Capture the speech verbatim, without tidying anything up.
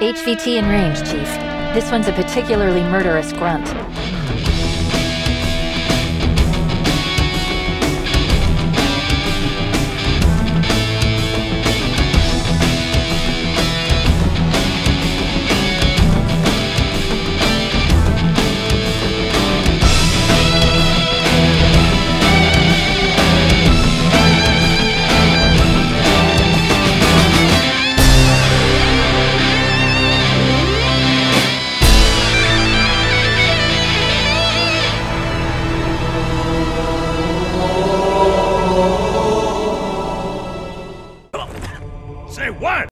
H V T in range, Chief. This one's a particularly murderous grunt.